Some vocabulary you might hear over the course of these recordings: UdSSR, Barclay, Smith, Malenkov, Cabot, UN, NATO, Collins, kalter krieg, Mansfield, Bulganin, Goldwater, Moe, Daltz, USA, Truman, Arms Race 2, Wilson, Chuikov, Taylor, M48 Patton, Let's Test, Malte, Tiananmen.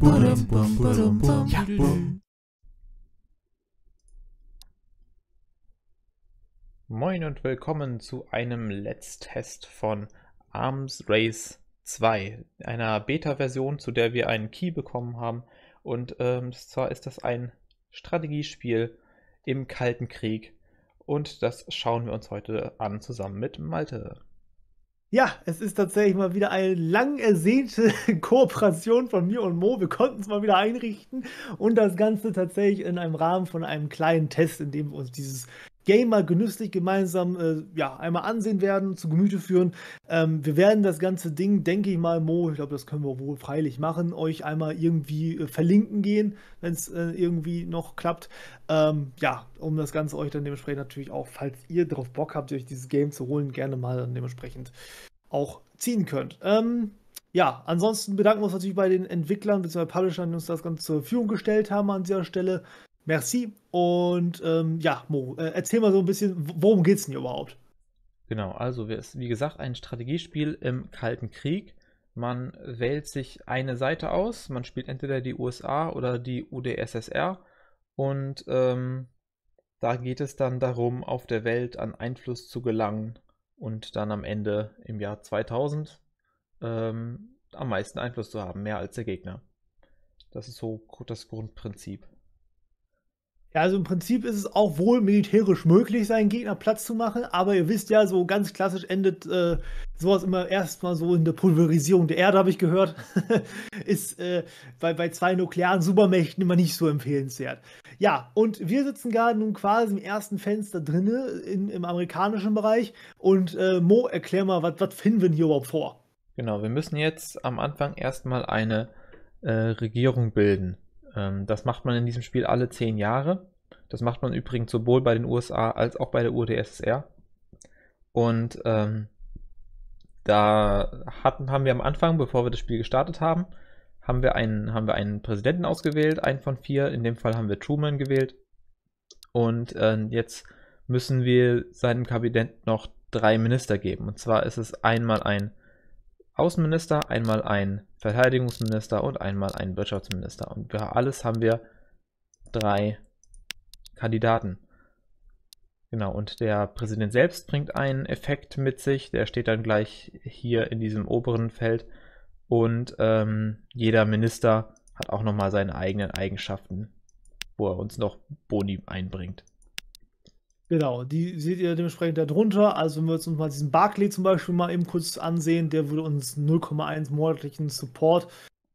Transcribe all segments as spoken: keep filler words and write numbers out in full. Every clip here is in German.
Badum, badum, badum, badum. Ja. Moin und willkommen zu einem Let's Test von Arms Race zwei, einer Beta-Version, zu der wir einen Key bekommen haben. Und ähm, zwar ist das ein Strategiespiel im Kalten Krieg und das schauen wir uns heute an zusammen mit Malte. Ja, es ist tatsächlich mal wieder eine lang ersehnte Kooperation von mir und Mo. Wir konnten es mal wieder einrichten und das Ganze tatsächlich in einem Rahmen von einem kleinen Test, in dem wir uns dieses Game mal genüsslich gemeinsam äh, ja, einmal ansehen werden, zu Gemüte führen. Ähm, wir werden das ganze Ding, denke ich mal, Mo, ich glaube, das können wir wohl freilich machen, euch einmal irgendwie äh, verlinken gehen, wenn es äh, irgendwie noch klappt. Ähm, ja, um das Ganze euch dann dementsprechend natürlich auch, falls ihr drauf Bock habt, euch dieses Game zu holen, gerne mal dann dementsprechend auch ziehen könnt. Ähm, ja, ansonsten bedanken wir uns natürlich bei den Entwicklern bzw. Publishern, die uns das Ganze zur Verfügung gestellt haben an dieser Stelle. Merci. Und ähm, ja, Mo, äh, erzähl mal so ein bisschen, worum geht's denn überhaupt? Genau, also es ist wie gesagt ein Strategiespiel im Kalten Krieg. Man wählt sich eine Seite aus, man spielt entweder die U S A oder die U d S S R und ähm, da geht es dann darum, auf der Welt an Einfluss zu gelangen und dann am Ende im Jahr zweitausend ähm, am meisten Einfluss zu haben, mehr als der Gegner. Das ist so das Grundprinzip. Ja, also im Prinzip ist es auch wohl militärisch möglich, seinen Gegner Platz zu machen, aber ihr wisst ja, so ganz klassisch endet äh, sowas immer erstmal so in der Pulverisierung der Erde, habe ich gehört. Ist äh, bei, bei zwei nuklearen Supermächten immer nicht so empfehlenswert. Ja, und wir sitzen gerade nun quasi im ersten Fenster drinne in, im amerikanischen Bereich und äh, Mo, erklär mal, was finden wir denn hier überhaupt vor? Genau, wir müssen jetzt am Anfang erstmal eine äh, Regierung bilden. Das macht man in diesem Spiel alle zehn Jahre. Das macht man übrigens sowohl bei den U S A als auch bei der U d S S R. Und ähm, da hatten, haben wir am Anfang, bevor wir das Spiel gestartet haben, haben wir einen, haben wir einen Präsidenten ausgewählt, einen von vier. In dem Fall haben wir Truman gewählt. Und äh, jetzt müssen wir seinem Kabinett noch drei Minister geben. Und zwar ist es einmal ein Außenminister, einmal ein Verteidigungsminister und einmal ein Wirtschaftsminister. Und für alles haben wir drei Kandidaten. Genau, und der Präsident selbst bringt einen Effekt mit sich, der steht dann gleich hier in diesem oberen Feld. Und ähm, jeder Minister hat auch nochmal seine eigenen Eigenschaften, wo er uns noch Boni einbringt. Genau, die seht ihr dementsprechend darunter. Also wenn wir uns mal diesen Barclay zum Beispiel mal eben kurz ansehen, der würde uns null Komma eins monatlichen Support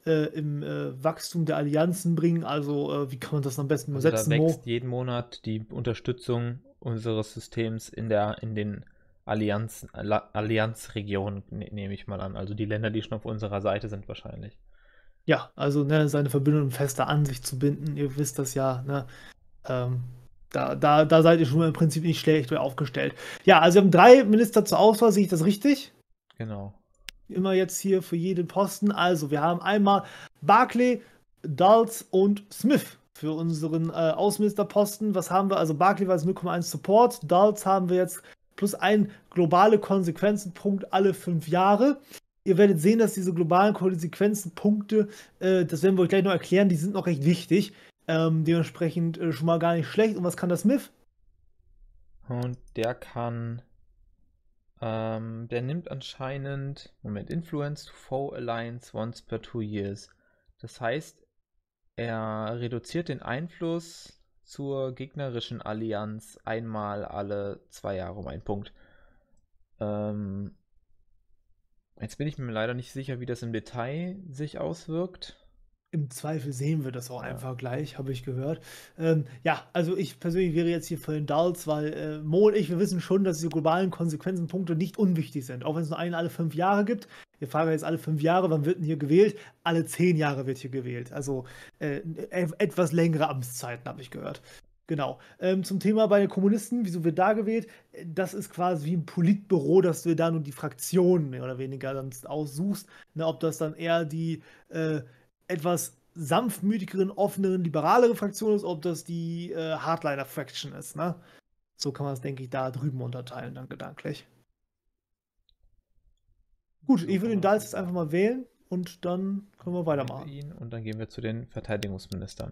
äh, im äh, Wachstum der Allianzen bringen. Also äh, wie kann man das am besten übersetzen? Also da wächst jeden Monat die Unterstützung unseres Systems in der in den Allianz, Allianzregionen, ne, nehme ich mal an. Also die Länder, die schon auf unserer Seite sind wahrscheinlich. Ja, also ne, seine Verbündeten fester an sich zu binden. Ihr wisst das ja, ne? Ähm, Da, da, da seid ihr schon im Prinzip nicht schlecht aufgestellt. Ja, also wir haben drei Minister zur Auswahl, sehe ich das richtig? Genau. Immer jetzt hier für jeden Posten. Also wir haben einmal Barclay, Daltz und Smith für unseren äh, Außenministerposten. Was haben wir? Also Barclay war jetzt null Komma eins Support, Daltz haben wir jetzt plus ein globale Konsequenzenpunkt alle fünf Jahre. Ihr werdet sehen, dass diese globalen Konsequenzenpunkte, äh, das werden wir euch gleich noch erklären, die sind noch recht wichtig. Ähm, dementsprechend äh, schon mal gar nicht schlecht. Und was kann das Smith? Und der kann, ähm, der nimmt anscheinend, Moment, Influence to Foe Alliance once per two years. Das heißt, er reduziert den Einfluss zur gegnerischen Allianz einmal alle zwei Jahre um einen Punkt. Ähm, jetzt bin ich mir leider nicht sicher, wie das im Detail sich auswirkt. Im Zweifel sehen wir das auch einfach gleich, habe ich gehört. Ähm, ja, also ich persönlich wäre jetzt hier für den Daltz, weil äh, Mo und ich, wir wissen schon, dass diese globalen Konsequenzenpunkte nicht unwichtig sind. Auch wenn es nur einen alle fünf Jahre gibt. Wir fragen jetzt alle fünf Jahre, wann wird denn hier gewählt? Alle zehn Jahre wird hier gewählt. Also äh, etwas längere Amtszeiten, habe ich gehört. Genau. Ähm, zum Thema bei den Kommunisten, wieso wird da gewählt? Das ist quasi wie ein Politbüro, dass du da nur die Fraktionen mehr oder weniger dann aussuchst. Ne, ob das dann eher die äh, etwas sanftmütigeren, offeneren, liberalere Fraktion ist, ob das die äh, Hardliner-Faction ist, ne? So kann man es, denke ich, da drüben unterteilen, dann gedanklich. Gut, so ich würde den Daltz jetzt einfach mal wählen. Und dann können wir weitermachen. Ihn und dann gehen wir zu den Verteidigungsministern.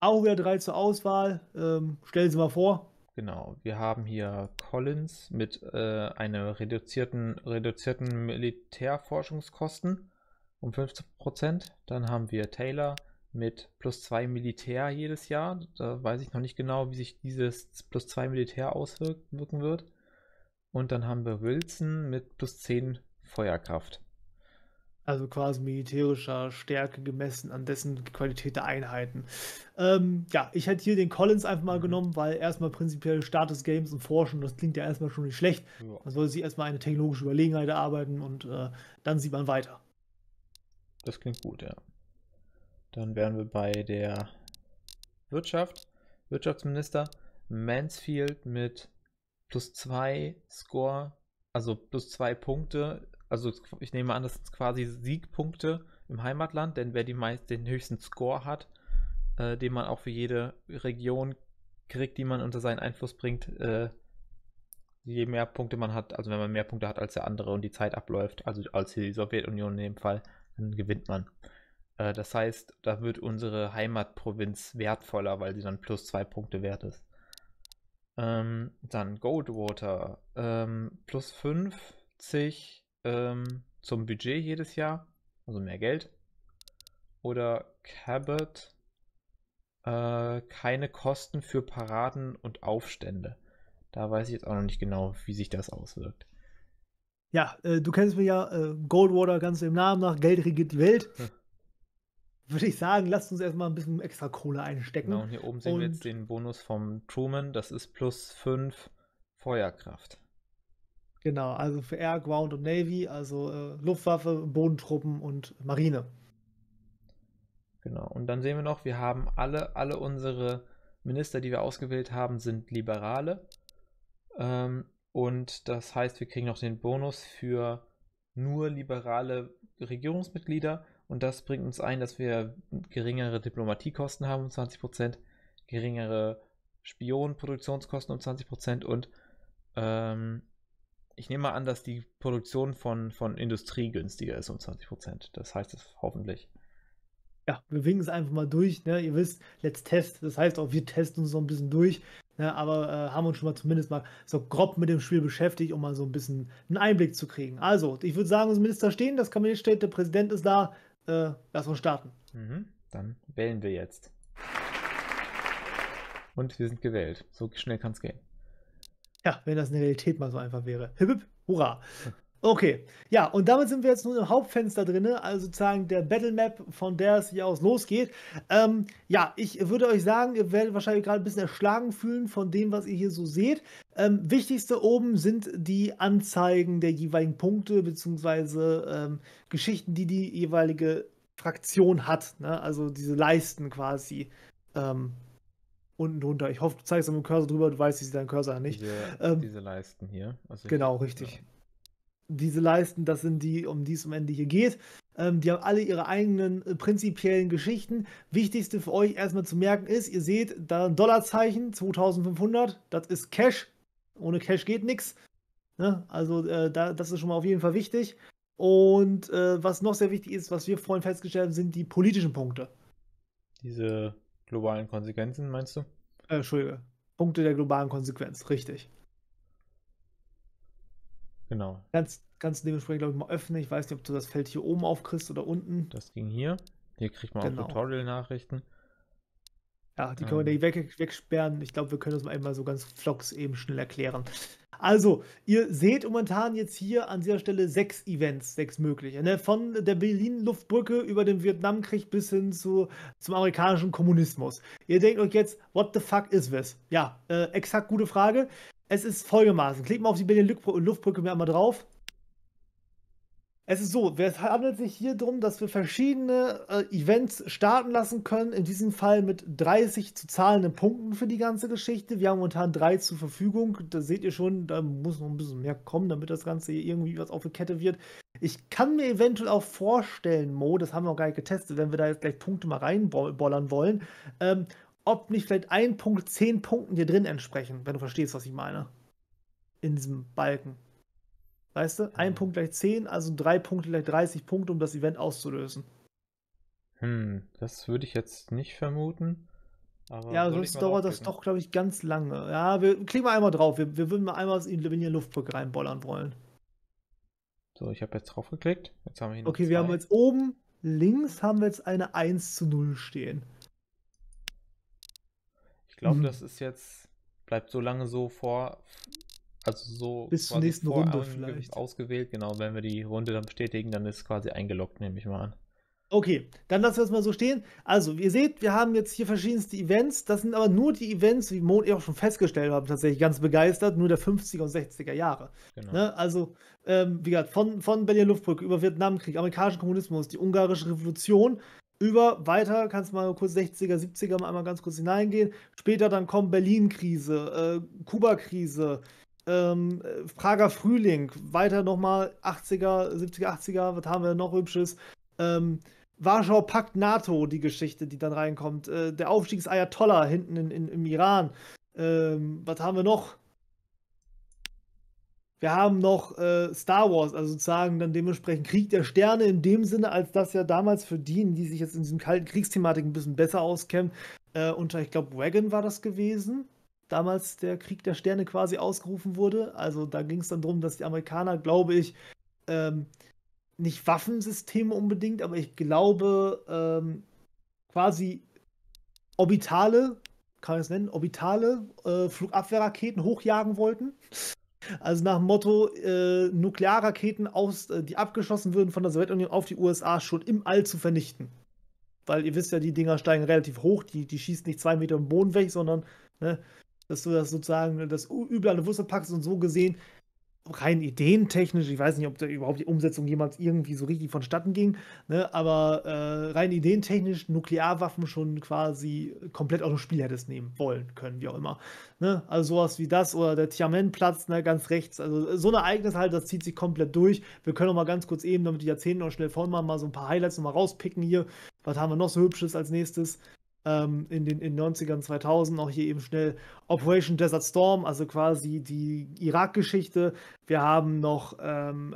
Auch wieder drei zur Auswahl. Ähm, stellen Sie mal vor. Genau, wir haben hier Collins mit äh, einem reduzierten, reduzierten Militärforschungskosten um fünfzehn Prozent. Dann haben wir Taylor mit plus zwei Militär jedes Jahr. Da weiß ich noch nicht genau, wie sich dieses plus zwei Militär auswirken wird. Und dann haben wir Wilson mit plus zehn Feuerkraft. Also quasi militärischer Stärke gemessen an dessen Qualität der Einheiten. Ähm, ja, ich hätte hier den Collins einfach mal mhm. genommen, weil erstmal prinzipiell Start des Games und Forschen, das klingt ja erstmal schon nicht schlecht. Ja. Man soll sich erstmal eine technologische Überlegenheit erarbeiten und äh, dann sieht man weiter. Das klingt gut, ja. Dann wären wir bei der Wirtschaft. Wirtschaftsminister Mansfield mit plus zwei Score, also plus zwei Punkte. Also ich nehme an, das sind quasi Siegpunkte im Heimatland, denn wer die meist, den höchsten Score hat, äh, den man auch für jede Region kriegt, die man unter seinen Einfluss bringt, äh, je mehr Punkte man hat, also wenn man mehr Punkte hat als der andere und die Zeit abläuft, also als die Sowjetunion in dem Fall, dann gewinnt man. Äh, das heißt, da wird unsere Heimatprovinz wertvoller, weil sie dann plus zwei Punkte wert ist. Ähm, dann Goldwater, ähm, plus fünfzig zum Budget jedes Jahr, also mehr Geld. Oder Cabot, äh, keine Kosten für Paraden und Aufstände. Da weiß ich jetzt auch noch nicht genau, wie sich das auswirkt. Ja, äh, du kennst mich ja, äh, Goldwater ganz im Namen nach, Geld regiert die Welt. Hm. Würde ich sagen, lasst uns erstmal ein bisschen extra Kohle einstecken. Genau, und hier oben sehen und wir jetzt den Bonus vom Truman, das ist plus fünf Feuerkraft. Genau, also für Air, Ground und Navy, also äh, Luftwaffe, Bodentruppen und Marine. Genau, und dann sehen wir noch, wir haben alle, alle unsere Minister, die wir ausgewählt haben, sind Liberale. Ähm, und das heißt, wir kriegen noch den Bonus für nur liberale Regierungsmitglieder. Und das bringt uns ein, dass wir geringere Diplomatiekosten haben um zwanzig Prozent, geringere Spionenproduktionskosten um zwanzig Prozent und ähm, ich nehme mal an, dass die Produktion von, von Industrie günstiger ist um zwanzig Prozent. Das heißt es hoffentlich. Ja, wir winken es einfach mal durch. Ne? Ihr wisst, let's test. Das heißt auch, wir testen uns so ein bisschen durch. Ne? Aber äh, haben uns schon mal zumindest mal so grob mit dem Spiel beschäftigt, um mal so ein bisschen einen Einblick zu kriegen. Also, ich würde sagen, unsere Minister stehen, das Kabinett steht, der Präsident ist da. Äh, lass uns starten. Mhm, dann wählen wir jetzt. Und wir sind gewählt. So schnell kann es gehen. Ja, wenn das in der Realität mal so einfach wäre. Hip, hip, hurra. Okay, ja, und damit sind wir jetzt nun im Hauptfenster drin, also sozusagen der Battlemap, von der es hier aus losgeht. Ähm, ja, ich würde euch sagen, ihr werdet wahrscheinlich gerade ein bisschen erschlagen fühlen von dem, was ihr hier so seht. Ähm, wichtigste oben sind die Anzeigen der jeweiligen Punkte, beziehungsweise ähm, Geschichten, die die jeweilige Fraktion hat, ne? Also diese Leisten quasi, ähm, unten drunter. Ich hoffe, du zeigst mit dem Cursor drüber, du weißt, ich sehe deinen Cursor nicht. Diese, ähm, diese Leisten hier. Also genau, ich, richtig. Ja. Diese Leisten, das sind die, um die es am Ende hier geht. Ähm, die haben alle ihre eigenen äh, prinzipiellen Geschichten. Wichtigste für euch erstmal zu merken ist, ihr seht da ein Dollarzeichen, zweitausendfünfhundert, das ist Cash. Ohne Cash geht nichts. Ne? Also äh, da, das ist schon mal auf jeden Fall wichtig. Und äh, was noch sehr wichtig ist, was wir vorhin festgestellt haben, sind die politischen Punkte. Diese globalen Konsequenzen, meinst du? Äh, Entschuldige. Punkte der globalen Konsequenz, richtig. Genau. Kannst, kannst du dementsprechend, glaube ich, mal öffnen. Ich weiß nicht, ob du das Feld hier oben aufkriegst oder unten. Das ging hier. Hier kriegt man genau auch Tutorial-Nachrichten. Ja, die können ähm. wir nicht weg, wegsperren. Ich glaube, wir können das mal einmal so ganz flocks eben schnell erklären. Also, ihr seht momentan jetzt hier an dieser Stelle sechs Events, sechs mögliche. Ne? Von der Berlin-Luftbrücke über den Vietnamkrieg bis hin zu, zum amerikanischen Kommunismus. Ihr denkt euch jetzt, what the fuck is this? Ja, äh, exakt gute Frage. Es ist folgendermaßen. Klickt mal auf die Berlin-Luftbrücke mir einmal drauf. Es ist so, es handelt sich hier darum, dass wir verschiedene äh, Events starten lassen können. In diesem Fall mit dreißig zu zahlenden Punkten für die ganze Geschichte. Wir haben momentan drei zur Verfügung. Da seht ihr schon, da muss noch ein bisschen mehr kommen, damit das Ganze hier irgendwie was auf die Kette wird. Ich kann mir eventuell auch vorstellen, Mo, das haben wir noch gar nicht getestet, wenn wir da jetzt gleich Punkte mal reinbollern wollen, ähm, ob nicht vielleicht ein Punkt zehn Punkten hier drin entsprechen, wenn du verstehst, was ich meine. In diesem Balken. Weißt du, ein Punkt gleich zehn, also drei Punkte gleich dreißig Punkte, um das Event auszulösen. Hm, das würde ich jetzt nicht vermuten. Aber ja, sonst dauert das doch, glaube ich, ganz lange. Ja, wir klicken mal einmal drauf. Wir, wir würden mal einmal in den Luftbrücke reinbollern wollen. So, ich habe jetzt drauf geklickt. Jetzt haben wir okay, zwei. Wir haben jetzt oben links haben wir jetzt eine eins zu null stehen. Ich glaube, hm. das ist jetzt, bleibt so lange so vor, also so bis zur nächsten Runde vielleicht ausgewählt. Genau, wenn wir die Runde dann bestätigen, dann ist es quasi eingeloggt, nehme ich mal an. Okay, dann lassen wir es mal so stehen. Also, ihr seht, wir haben jetzt hier verschiedenste Events. Das sind aber nur die Events, wie Mo auch schon festgestellt haben, tatsächlich ganz begeistert, nur der fünfziger und sechziger Jahre. Genau. Ne? Also, ähm, wie gesagt, von, von Berlin-Luftbrücke über Vietnamkrieg, amerikanischen Kommunismus, die ungarische Revolution, über, weiter, kannst mal kurz sechziger, siebziger mal einmal ganz kurz hineingehen. Später dann kommen Berlin-Krise, äh, Kuba-Krise, ähm, Prager Frühling, weiter nochmal achtziger, siebziger, achtziger, was haben wir noch Hübsches? Ähm, Warschauer Pakt, NATO, die Geschichte, die dann reinkommt. Äh, der Aufstieg des Ayatollah hinten in, in, im Iran. Ähm, was haben wir noch? Wir haben noch äh, Star Wars, also sozusagen dann dementsprechend Krieg der Sterne in dem Sinne, als das ja damals für die, die sich jetzt in diesen kalten Kriegsthematiken ein bisschen besser auskennen, äh, unter, ich glaube, Reagan war das gewesen, damals der Krieg der Sterne quasi ausgerufen wurde. Also da ging es dann darum, dass die Amerikaner, glaube ich, ähm, nicht Waffensysteme unbedingt, aber ich glaube, ähm, quasi Orbitale, kann ich es nennen, Orbitale äh, Flugabwehrraketen hochjagen wollten. Also nach dem Motto, äh, Nuklearraketen, aus, äh, die abgeschossen würden von der Sowjetunion auf die U S A, schon im All zu vernichten. Weil ihr wisst ja, die Dinger steigen relativ hoch, die, die schießen nicht zwei Meter im Boden weg, sondern, ne, dass du das sozusagen, das Übel an der Wurzel packst und so gesehen, rein ideentechnisch, ich weiß nicht, ob da überhaupt die Umsetzung jemals irgendwie so richtig vonstatten ging, ne, aber äh, rein ideentechnisch Nuklearwaffen schon quasi komplett aus dem Spiel hättest nehmen wollen können, wie auch immer. Ne? Also sowas wie das oder der Tiananmen-Platz, ne, ganz rechts, also so ein Ereignis halt, das zieht sich komplett durch. Wir können auch mal ganz kurz eben, damit die Jahrzehnte noch schnell vorn machen, mal so ein paar Highlights nochmal rauspicken hier. Was haben wir noch so Hübsches als nächstes? In den in neunzigern, zweitausend, auch hier eben schnell Operation Desert Storm, also quasi die Irak-Geschichte. Wir haben noch ähm,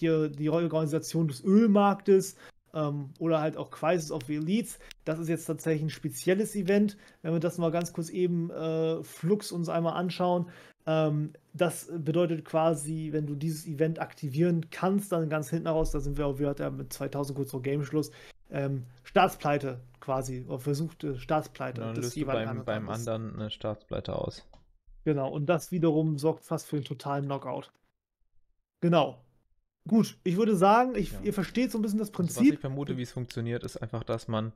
hier die Organisation des Ölmarktes ähm, oder halt auch Crisis of the Elites. Das ist jetzt tatsächlich ein spezielles Event. Wenn wir das mal ganz kurz eben äh, flux uns einmal anschauen, ähm, das bedeutet quasi, wenn du dieses Event aktivieren kannst, dann ganz hinten raus, da sind wir auch wieder mit zweitausend kurz vor Game-Schluss, ähm, Staatspleite quasi, oder versuchte Staatspleite. Dann löst du beim, beim anderen eine Staatspleite aus. Genau, und das wiederum sorgt fast für den totalen Knockout. Genau. Gut, ich würde sagen, ich, ja. ihr versteht so ein bisschen das Prinzip. Also was ich vermute, wie es funktioniert, ist einfach, dass man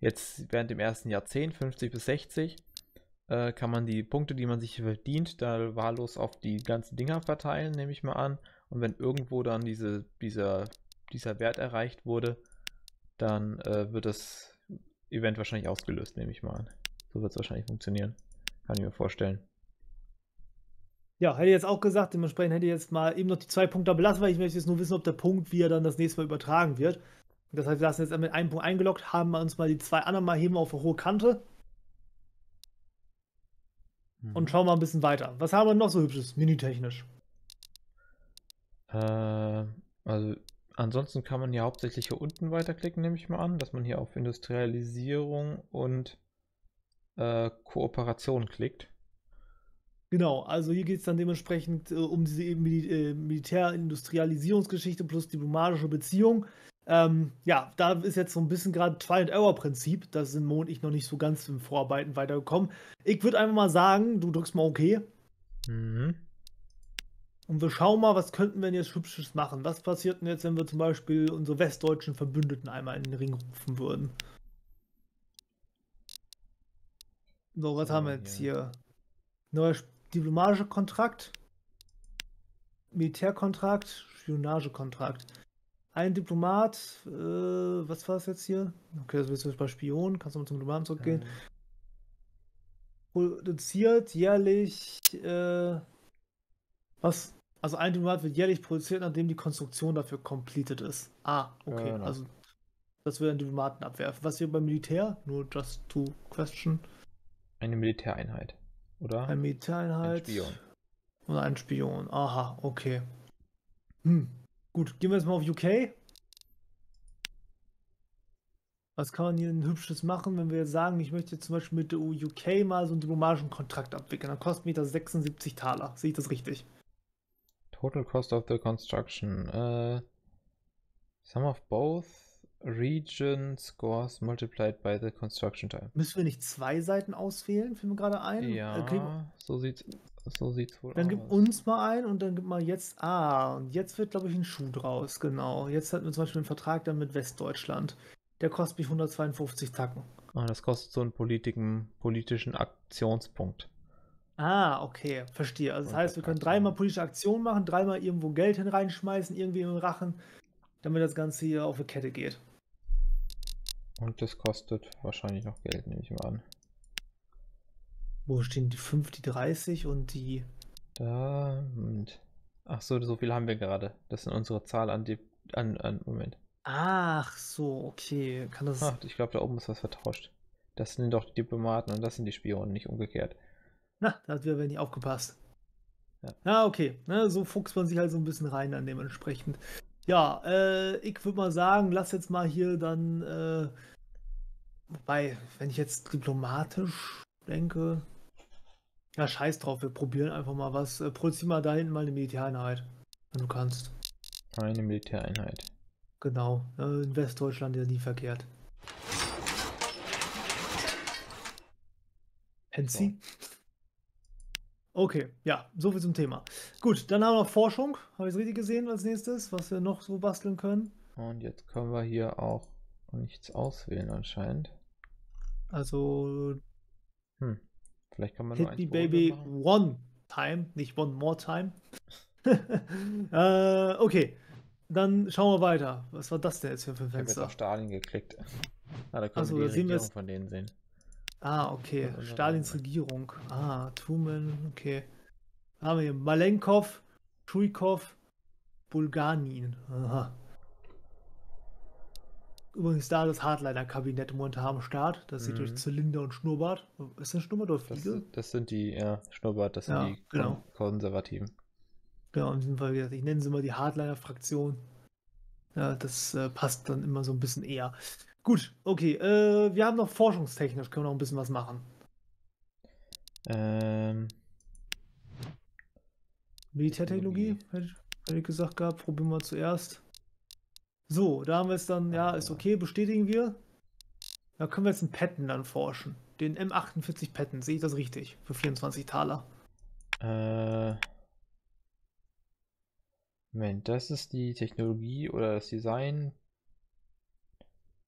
jetzt während dem ersten Jahrzehnt, fünfzig bis sechzig, äh, kann man die Punkte, die man sich verdient, da wahllos auf die ganzen Dinger verteilen, nehme ich mal an. Und wenn irgendwo dann diese, dieser, dieser Wert erreicht wurde, dann äh, wird das Event wahrscheinlich ausgelöst, nehme ich mal an. So wird es wahrscheinlich funktionieren. Kann ich mir vorstellen. Ja, hätte ich jetzt auch gesagt, dementsprechend hätte ich jetzt mal eben noch die zwei Punkte belassen, weil ich möchte jetzt nur wissen, ob der Punkt, wie er dann das nächste Mal übertragen wird. Das heißt, wir lassen jetzt mit einem Punkt eingeloggt, haben wir uns mal die zwei anderen mal heben auf eine hohe Kante. Hm. Und schauen mal ein bisschen weiter. Was haben wir noch so Hübsches, menütechnisch? Äh, also... Ansonsten kann man hier hauptsächlich hier unten weiterklicken, nehme ich mal an, dass man hier auf Industrialisierung und äh, Kooperation klickt. Genau, also hier geht es dann dementsprechend äh, um diese äh, Militärindustrialisierungsgeschichte plus diplomatische Beziehung. Ähm, ja, da ist jetzt so ein bisschen gerade Trial-and-Error-Prinzip, da sind Mo und ich noch nicht so ganz im Vorarbeiten weitergekommen. Ich würde einfach mal sagen, du drückst mal OK. Mhm. Und wir schauen mal, was könnten wir denn jetzt Hübsches machen? Was passiert denn jetzt, wenn wir zum Beispiel unsere westdeutschen Verbündeten einmal in den Ring rufen würden? So, was oh, haben wir jetzt ja. hier? Neuer diplomatischer Kontrakt, Militärkontrakt, Spionagekontrakt. Ein Diplomat, äh, was war es jetzt hier? Okay, das wird jetzt bei Spion, kannst du mal zum Diplomaten zurückgehen. Ja. Produziert jährlich, äh, was? Also ein Diplomat wird jährlich produziert, nachdem die Konstruktion dafür completed ist. Ah, okay. Ja, genau. Also das wird ein Diplomaten abwerfen. Was wir beim Militär? Nur just to question. Eine Militäreinheit, oder? Eine Militäreinheit. Ein Spion. Oder ein Spion. Aha, okay. Hm. Gut, gehen wir jetzt mal auf U K. Was kann man hier ein Hübsches machen, wenn wir jetzt sagen, ich möchte jetzt zum Beispiel mit der U K mal so einen diplomatischen Kontrakt abwickeln. Dann kostet mich das sechsundsiebzig Taler. Sehe ich das richtig? Total cost of the construction. Uh, sum of both region scores multiplied by the construction time. Müssen wir nicht zwei Seiten auswählen? Finden wir gerade ein? Ja, äh, so sieht's, so sieht's wohl aus. Dann gib uns mal ein und dann gib mal jetzt... Ah, und jetzt wird, glaube ich, ein Schuh draus. Genau. Jetzt hatten wir zum Beispiel einen Vertrag dann mit Westdeutschland. Der kostet mich hundertzweiundfünfzig Tacken. Ah, das kostet so einen politischen, politischen Aktionspunkt. Ah, okay, verstehe. Also das heißt, wir können dreimal politische Aktionen machen, dreimal irgendwo Geld hineinschmeißen, irgendwie im Rachen, damit das Ganze hier auf eine Kette geht. Und das kostet wahrscheinlich noch Geld, nehme ich mal an. Wo stehen die fünf, die dreißig und die... Da... Und... Ach so, so viel haben wir gerade. Das sind unsere Zahl an die... An, an Moment. Ach so, okay. Kann das... Ach, ich glaube, da oben ist was vertauscht. Das sind doch die Diplomaten und das sind die Spionen, nicht umgekehrt. Na, da hat wir nicht aufgepasst. Ja, ja, okay. Ne, so fuchst man sich halt so ein bisschen rein an dementsprechend. Ja, äh, ich würde mal sagen, lass jetzt mal hier dann, äh, wobei, wenn ich jetzt diplomatisch denke, ja, scheiß drauf, wir probieren einfach mal was. Äh, produzier mal da hinten mal eine Militäreinheit, wenn du kannst. Eine Militäreinheit. Genau, in Westdeutschland ist ja nie verkehrt. Hensi? Okay, ja, soviel zum Thema. Gut, dann haben wir noch Forschung. Habe ich es richtig gesehen als nächstes, was wir noch so basteln können? Und jetzt können wir hier auch nichts auswählen anscheinend. Also... Hm, vielleicht kann man nur eins Baby machen. One time, nicht one more time. äh, okay, dann schauen wir weiter. Was war das denn jetzt für ein Fenster? Ich habe jetzt auf Stalin geklickt. Ah, da können also, wir die Regierung jetzt... von denen sehen. Ah, okay. Stalins Regierung. Ah, Truman, okay. Dann haben wir hier Malenkov, Chuikov, Bulganin. Aha. Übrigens da das Hardliner-Kabinett momentan am Start. Das sieht mhm. durch Zylinder und Schnurrbart. Ist das Schnurrbart oder Fliege? Das, das sind die, ja, Schnurrbart, das sind ja, die genau. Konservativen. Genau, in diesem Fall, wie gesagt, ich nenne sie immer die Hardliner-Fraktion. Ja, das äh, passt dann immer so ein bisschen eher. Gut, okay. Äh, wir haben noch forschungstechnisch, können wir noch ein bisschen was machen. Ähm. Militärtechnologie, hätte, hätte ich gesagt gehabt, probieren wir zuerst. So, da haben wir es dann, ja, ist okay, bestätigen wir. Da können wir jetzt einen Patton dann forschen. Den M achtundvierzig Patton, sehe ich das richtig? Für vierundzwanzig Taler. Äh. Moment, das ist die Technologie oder das Design.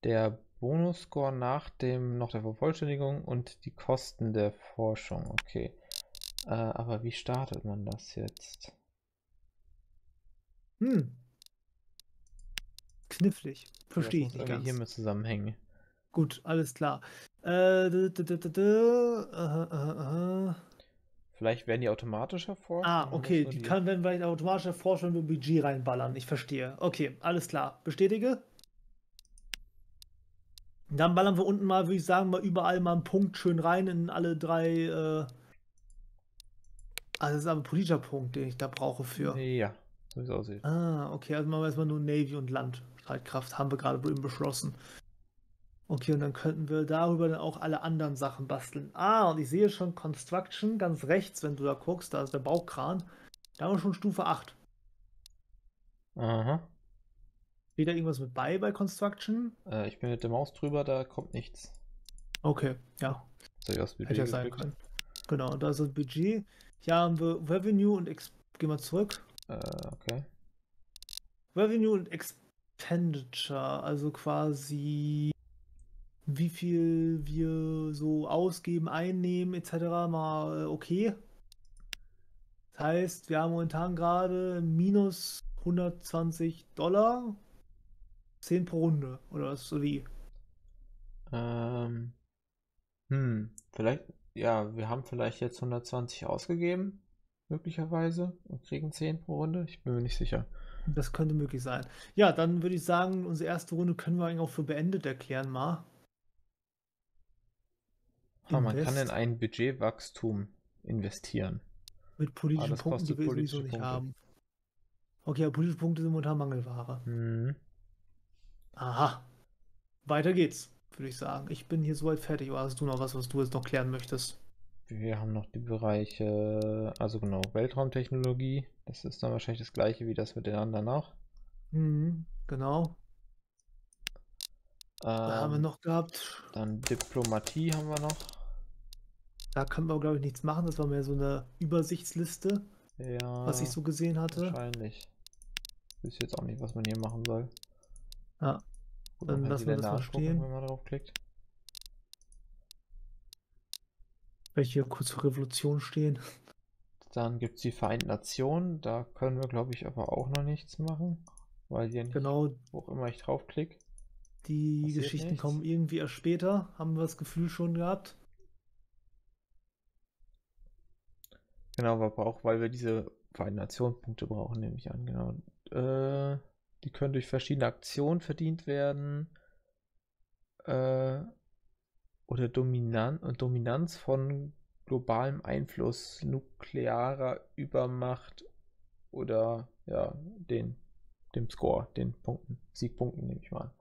Der Bonusscore nach dem noch der Vervollständigung und die Kosten der Forschung. Okay. Äh, aber wie startet man das jetzt? Hm. Knifflig. Verstehe ich nicht ganz. Hier mit zusammenhängen. Gut, alles klar. Äh, d -d -d -d -d aha, aha, aha. Vielleicht werden die automatisch erforscht. Ah, okay. Die, die kann werden vielleicht automatisch erforscht, wenn wir Budget reinballern. Ich verstehe. Okay, alles klar. Bestätige. Dann ballern wir unten mal, würde ich sagen, mal überall mal einen Punkt schön rein in alle drei. Äh... Also das ist aber ein politischer Punkt, den ich da brauche für. Ja, so wie es aussieht. Ah, okay, also machen wir erstmal nur Navy und Land. Streitkraft haben wir gerade eben beschlossen. Okay, und dann könnten wir darüber dann auch alle anderen Sachen basteln. Ah, und ich sehe schon Construction ganz rechts, wenn du da guckst, da ist der Baukran. Da haben wir schon Stufe acht. Aha. Steht da irgendwas mit bei bei Construction? Äh, ich bin mit der Maus drüber, da kommt nichts. Okay, ja. Soll ich das Budget hätte ja sein können. Genau, da ist das Budget. Hier haben wir Revenue und Ex gehen wir zurück. Äh, okay. Revenue und Expenditure, also quasi wie viel wir so ausgeben, einnehmen et cetera. Mal okay. Das heißt, wir haben momentan gerade minus hundertzwanzig Dollar. zehn pro Runde, oder was, so wie? Ähm, hm, vielleicht, ja, wir haben vielleicht jetzt hundertzwanzig ausgegeben, möglicherweise, und kriegen zehn pro Runde, ich bin mir nicht sicher. Das könnte möglich sein. Ja, dann würde ich sagen, unsere erste Runde können wir eigentlich auch für beendet erklären, mal. Ah, man kann in ein Budgetwachstum investieren. Mit politischen Punkten, die wir sowieso nicht haben. Okay, aber politische Punkte sind momentan Mangelware. Mhm. Aha. Weiter geht's, würde ich sagen. Ich bin hier soweit fertig. Oder hast du noch was, was du jetzt noch klären möchtest? Wir haben noch die Bereiche, also genau, Weltraumtechnologie. Das ist dann wahrscheinlich das gleiche wie das mit den anderen auch. Mhm, genau. Ähm, da haben wir noch gehabt. Dann Diplomatie haben wir noch. Da können wir, glaube ich, nichts machen. Das war mehr so eine Übersichtsliste, ja, was ich so gesehen hatte. Wahrscheinlich. Ich weiß jetzt auch nicht, was man hier machen soll. Ja, oder dann lassen wir das mal stehen. Wenn man draufklickt. Welche kurz vor Revolution stehen. Dann gibt es die Vereinten Nationen. Da können wir, glaube ich, aber auch noch nichts machen, weil hier nicht, genau, wo auch immer ich draufklicke. Die passiert Geschichten nichts. Kommen irgendwie erst später, haben wir das Gefühl schon gehabt. Genau, aber auch, weil wir diese Vereinten Nationen Punkte brauchen, nehme ich an. Genau. Äh, die können durch verschiedene Aktionen verdient werden. Äh, oder Dominan und Dominanz von globalem Einfluss, nuklearer Übermacht oder ja, den, dem Score, den Punkten, Siegpunkten nehme ich mal.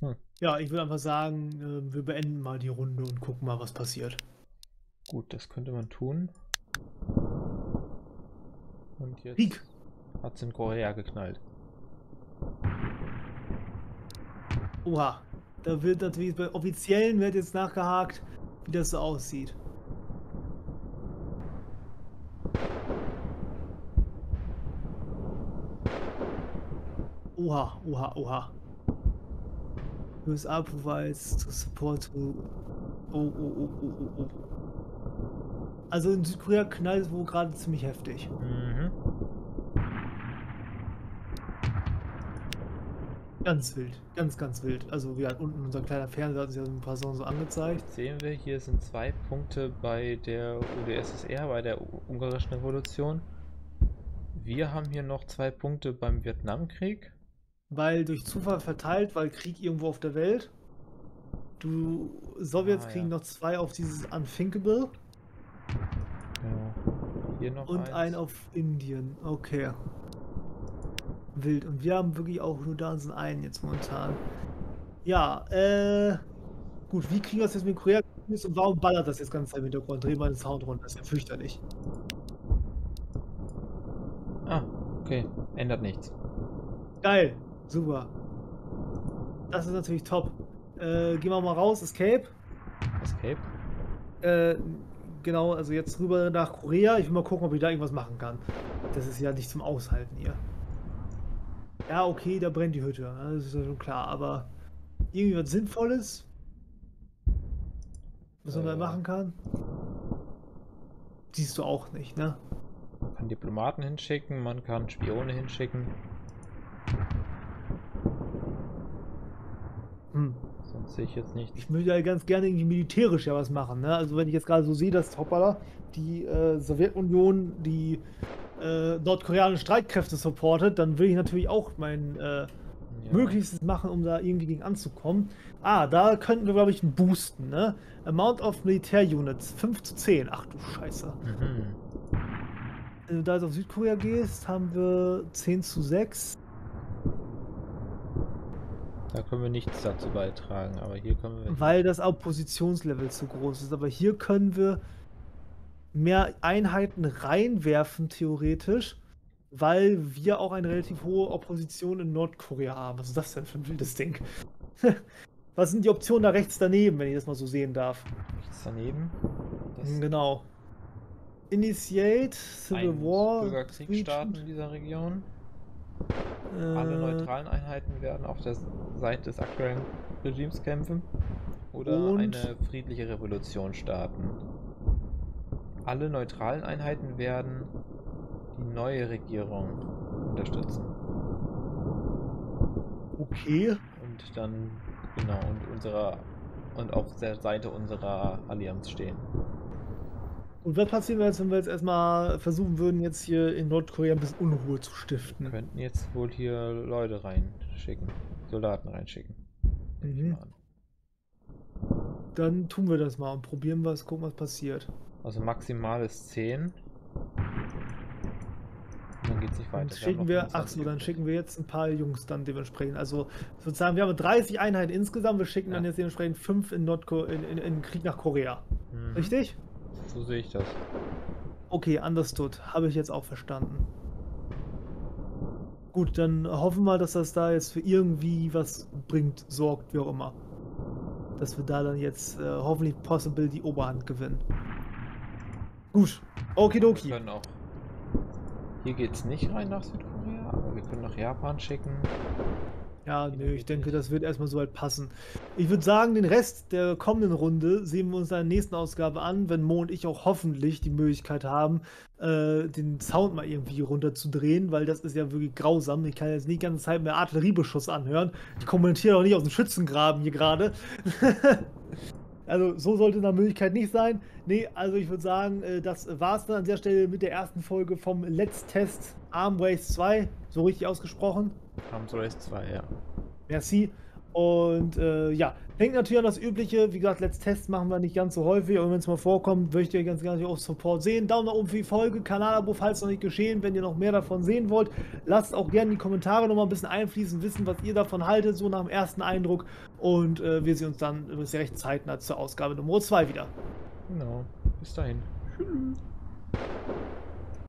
Hm. Ja, ich würde einfach sagen, wir beenden mal die Runde und gucken mal, was passiert. Gut, das könnte man tun. Und jetzt hat es in Korea geknallt. Oha. Da wird natürlich bei Offiziellen wird jetzt nachgehakt, wie das so aussieht. Oha, oha, oha. U S A provides support to... Oh, oh, oh, oh, oh, oh. Also in Südkorea knallt es wohl gerade ziemlich heftig. Mhm. Ganz wild, ganz, ganz wild. Also wir hatten unten unser kleiner Fernseher, hat uns ja so ein paar Sachen so angezeigt. Jetzt sehen wir, hier sind zwei Punkte bei der U d S S R, bei der ungarischen Revolution. Wir haben hier noch zwei Punkte beim Vietnamkrieg. Weil durch Zufall verteilt, weil Krieg irgendwo auf der Welt. Du Sowjets ah, kriegen ja noch zwei auf dieses Unthinkable. Ja. Hier noch und eins. Einen auf Indien. Okay. Wild. Und wir haben wirklich auch nur da so einen jetzt momentan. Ja, äh. Gut, wie kriegen wir das jetzt mit Korea und warum ballert das jetzt ganz im Hintergrund? Dreh mal den Sound runter, das ist ja fürchterlich. Ah, okay. Ändert nichts. Geil. Super. Das ist natürlich top. Äh, gehen wir mal raus. Escape. Escape. Äh, genau, also jetzt rüber nach Korea. Ich will mal gucken, ob ich da irgendwas machen kann. Das ist ja nicht zum Aushalten hier. Ja, okay, da brennt die Hütte. Das ist ja schon klar, aber irgendwie was Sinnvolles, was man äh, da machen kann, siehst du auch nicht, ne? Man kann Diplomaten hinschicken, man kann Spione hinschicken. Hm. Sonst sehe ich jetzt nichts. Ich würde ja ganz gerne irgendwie militärisch ja was machen, ne? Also wenn ich jetzt gerade so sehe, dass hoppala, die äh, Sowjetunion, die Äh, nordkoreanische Streitkräfte supportet, dann will ich natürlich auch mein äh, ja. Möglichstes machen, um da irgendwie gegen anzukommen. Ah, da könnten wir, glaube ich, einen boosten, ne? Amount of Militär Units, fünf zu zehn. Ach du Scheiße. Mhm. Wenn du da jetzt auf Südkorea gehst, haben wir zehn zu sechs. Da können wir nichts dazu beitragen, aber hier können wir... Weil das Oppositionslevel zu groß ist, aber hier können wir mehr Einheiten reinwerfen, theoretisch, weil wir auch eine relativ hohe Opposition in Nordkorea haben. Was ist das denn für ein wildes Ding? Was sind die Optionen da rechts daneben, wenn ich das mal so sehen darf? Rechts daneben? Das genau. Initiate, Civil War. Bürgerkrieg starten in dieser Region. Äh, Alle neutralen Einheiten werden auf der Seite des aktuellen Regimes kämpfen. Oder eine friedliche Revolution starten. Alle neutralen Einheiten werden die neue Regierung unterstützen. Okay. Und dann, genau, und unserer und auf der Seite unserer Allianz stehen. Und was passiert jetzt, wenn wir jetzt erstmal versuchen würden, jetzt hier in Nordkorea ein bisschen Unruhe zu stiften? Wir könnten jetzt wohl hier Leute reinschicken, Soldaten reinschicken. Mhm. Dann tun wir das mal und probieren was, gucken, was passiert. Also maximal ist zehn. Dann geht es nicht weiter. Dann schicken wir, ach so, dann schicken wir jetzt ein paar Jungs dann dementsprechend. Also sozusagen, wir haben dreißig Einheiten insgesamt. Wir schicken ja. dann jetzt dementsprechend fünf in Nordko in, in, in Krieg nach Korea. Mhm. Richtig? So sehe ich das. Okay, understood. Habe ich jetzt auch verstanden. Gut, dann hoffen wir, dass das da jetzt für irgendwie was bringt, sorgt, wie auch immer. Dass wir da dann jetzt äh, hoffentlich possible die Oberhand gewinnen. Gut, okidoki. Wir können auch. Hier geht's nicht rein nach Südkorea, aber wir können nach Japan schicken. Ja, nö, ich denke, das wird erstmal soweit passen. Ich würde sagen, den Rest der kommenden Runde sehen wir uns in der nächsten Ausgabe an, wenn Mo und ich auch hoffentlich die Möglichkeit haben, äh, den Sound mal irgendwie runterzudrehen, weil das ist ja wirklich grausam. Ich kann jetzt nicht die ganze Zeit mehr Artilleriebeschuss anhören. Ich kommentiere auch nicht aus dem Schützengraben hier gerade. Also so sollte eine Möglichkeit nicht sein. Nee, also ich würde sagen, das war es dann an der Stelle mit der ersten Folge vom Let's Test Arms Race zwei. So richtig ausgesprochen? Arms Race zwei, ja. Merci. Und äh, ja, denkt natürlich an das Übliche. Wie gesagt, Let's Test machen wir nicht ganz so häufig. Und wenn es mal vorkommt, möchtet ihr ganz gerne auch Support sehen. Daumen nach oben für die Folge, Kanalabo, falls noch nicht geschehen. Wenn ihr noch mehr davon sehen wollt, lasst auch gerne die Kommentare nochmal ein bisschen einfließen, wissen, was ihr davon haltet, so nach dem ersten Eindruck. Und äh, wir sehen uns dann recht zeitnah zur Ausgabe Nummer zwei wieder. Genau, bis dahin. Tschüss.